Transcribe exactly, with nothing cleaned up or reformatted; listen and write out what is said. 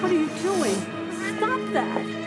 What are you doing? Stop that!